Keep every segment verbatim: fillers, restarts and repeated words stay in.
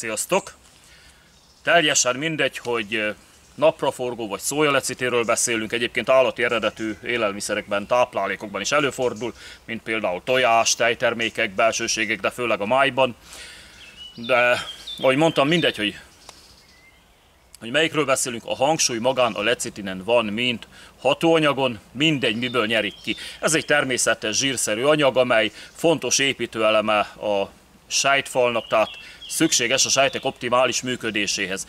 Sziasztok! Teljesen mindegy, hogy napraforgó vagy szójalecitinről beszélünk, egyébként állati eredetű élelmiszerekben, táplálékokban is előfordul, mint például tojás, tejtermékek, belsőségek, de főleg a májban. De, ahogy mondtam, mindegy, hogy, hogy melyikről beszélünk, a hangsúly magán a lecitinen van, mint hatóanyagon, mindegy, miből nyerik ki. Ez egy természetes zsírszerű anyag, amely fontos építőeleme a sejtfalnak, tehát szükséges a sejtek optimális működéséhez.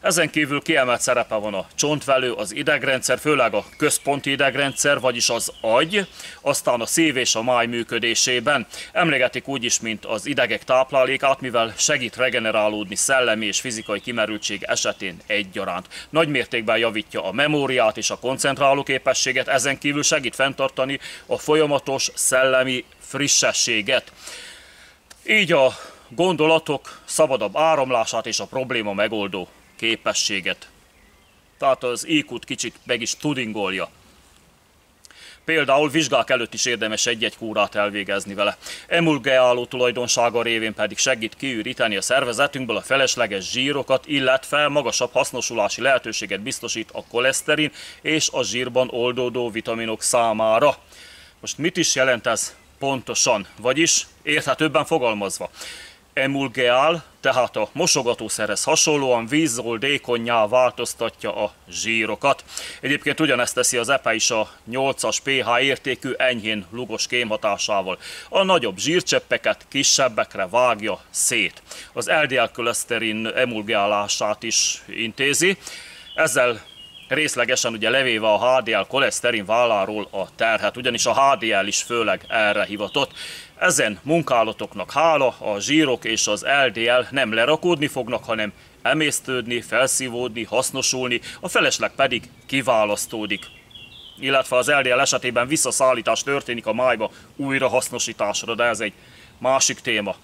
Ezen kívül kiemelt szerepe van a csontvelő, az idegrendszer, főleg a központi idegrendszer, vagyis az agy, aztán a szív és a máj működésében. Emlegetik úgy is, mint az idegek táplálékát, mivel segít regenerálódni szellemi és fizikai kimerültség esetén egyaránt. Nagy mértékben javítja a memóriát és a koncentráló képességet, ezen kívül segít fenntartani a folyamatos szellemi frissességet. Így a gondolatok szabadabb áramlását és a probléma megoldó képességet. Tehát az í kút kicsit meg is tudingolja. Például vizsgák előtt is érdemes egy-egy kúrát elvégezni vele. Emulgáló tulajdonsága révén pedig segít kiüríteni a szervezetünkből a felesleges zsírokat, illetve magasabb hasznosulási lehetőséget biztosít a koleszterin és a zsírban oldódó vitaminok számára. Most mit is jelent ez pontosan? Vagyis érthetőbben fogalmazva. Emulgeál, tehát a mosogatószerhez hasonlóan vízoldékonnyá változtatja a zsírokat. Egyébként ugyanezt teszi az epe is a nyolcas pH értékű enyhén lugos kémhatásával. A nagyobb zsírcseppeket kisebbekre vágja szét. Az el dé el-koleszterin emulgeálását is intézi, ezzel részlegesen ugye levéve a há dé el-koleszterin válláról a terhet, ugyanis a há dé el is főleg erre hivatott. Ezen munkálatoknak hála a zsírok és az el dé el nem lerakódni fognak, hanem emésztődni, felszívódni, hasznosulni, a felesleg pedig kiválasztódik. Illetve az el dé el esetében visszaszállítás történik a májba újrahasznosításra, de ez egy másik téma.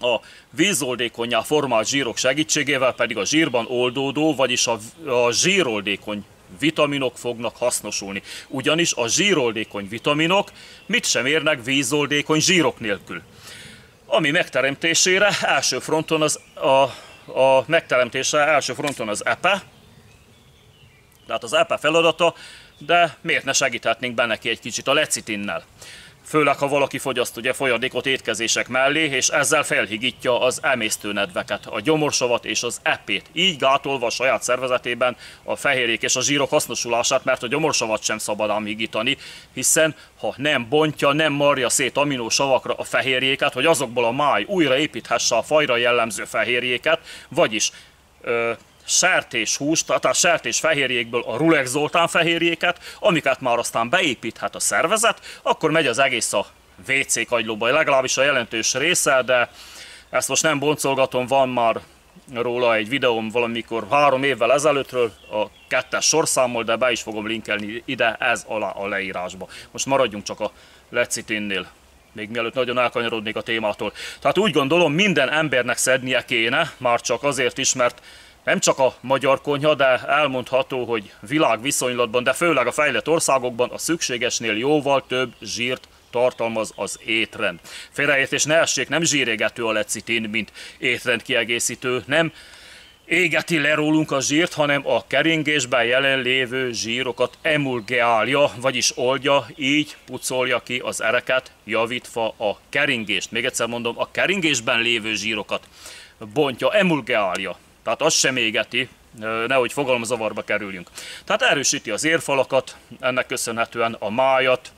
A vízoldékonnyá formált zsírok segítségével pedig a zsírban oldódó, vagyis a, a zsíroldékony vitaminok fognak hasznosulni. Ugyanis a zsíroldékony vitaminok mit sem érnek vízoldékony zsírok nélkül. Ami megteremtésére első fronton az, a, a megteremtésre első fronton az epe, tehát az epe feladata, de miért ne segíthetnénk be neki egy kicsit a lecitinnel? Főleg, ha valaki fogyaszt ugye folyadékot étkezések mellé, és ezzel felhigítja az emésztőnedveket, a gyomorsavat és az epét. Így gátolva a saját szervezetében a fehérjék és a zsírok hasznosulását, mert a gyomorsavat sem szabad ám higítani, hiszen ha nem bontja, nem marja szét aminósavakra a fehérjéket, hogy azokból a máj újraépíthesse a fajra jellemző fehérjéket, vagyis ö, sertéshús, tehát sertésfehérjékből a RulekZoltán fehérjéket, amiket már aztán beépíthet a szervezet, akkor megy az egész a vé cé kagylóba, legalábbis a jelentős része, de ezt most nem boncolgatom, van már róla egy videóm valamikor három évvel ezelőttről a kettes sorszámmal, de be is fogom linkelni ide, ez alá a leírásba. Most maradjunk csak a lecitinnél, még mielőtt nagyon elkanyarodnék a témától. Tehát úgy gondolom, minden embernek szednie kéne, már csak azért is, mert nem csak a magyar konyha, de elmondható, hogy világviszonylatban, de főleg a fejlett országokban a szükségesnél jóval több zsírt tartalmaz az étrend. Félreértés ne essék, nem zsírégető a lecitin, mint étrendkiegészítő, nem égeti le rólunk a zsírt, hanem a keringésben jelenlévő zsírokat emulgeálja, vagyis oldja, így pucolja ki az ereket, javítva a keringést. Még egyszer mondom, a keringésben lévő zsírokat bontja, emulgeálja. Tehát az sem égeti, nehogy fogalomzavarba kerüljünk. Tehát erősíti az érfalakat, ennek köszönhetően a májat,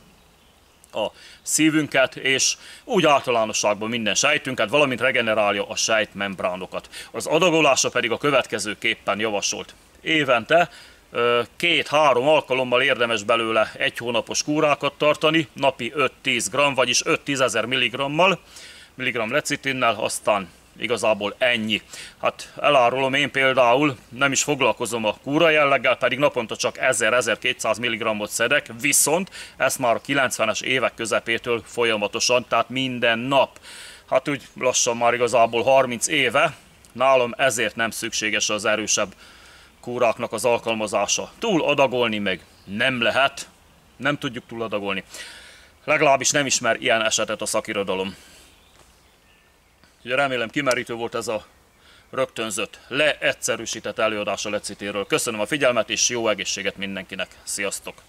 a szívünket, és úgy általánosságban minden sejtünket, valamint regenerálja a sejtmembránokat. Az adagolása pedig a következőképpen javasolt. Évente két-három alkalommal érdemes belőle egy hónapos kúrákat tartani, napi öt-tíz gramm, vagyis öt-tízezer milligrammal, milligramm lecitinnel, aztán igazából ennyi. Hát elárulom, én például nem is foglalkozom a kúra jelleggel, pedig naponta csak ezer-ezerkétszáz milligrammot szedek, viszont ezt már a kilencvenes évek közepétől folyamatosan, tehát minden nap. Hát úgy lassan már igazából harminc éve, nálam ezért nem szükséges az erősebb kúráknak az alkalmazása. Túl adagolni meg nem lehet, nem tudjuk túl adagolni. Legalábbis nem ismer ilyen esetet a szakirodalom. Ugye remélem kimerítő volt ez a rögtönzött, leegyszerűsített előadás a Lecithinről. Köszönöm a figyelmet és jó egészséget mindenkinek. Sziasztok!